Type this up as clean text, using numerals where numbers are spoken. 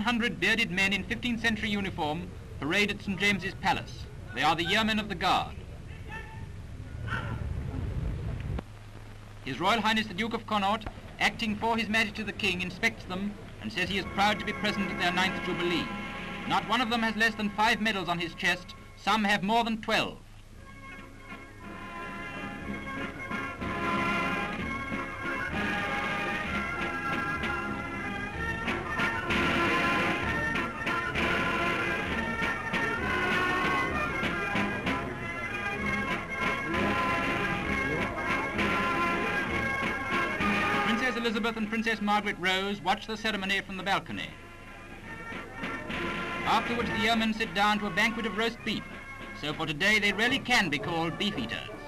100 bearded men in 15th century uniform parade at St. James's Palace. They are the Yeomen of the Guard. His Royal Highness the Duke of Connaught, acting for His Majesty the King, inspects them and says he is proud to be present at their 9th Jubilee. Not one of them has less than 5 medals on his chest, some have more than 12. Elizabeth and Princess Margaret Rose watch the ceremony from the balcony. Afterwards, the yeomen sit down to a banquet of roast beef, so for today they really can be called beef eaters.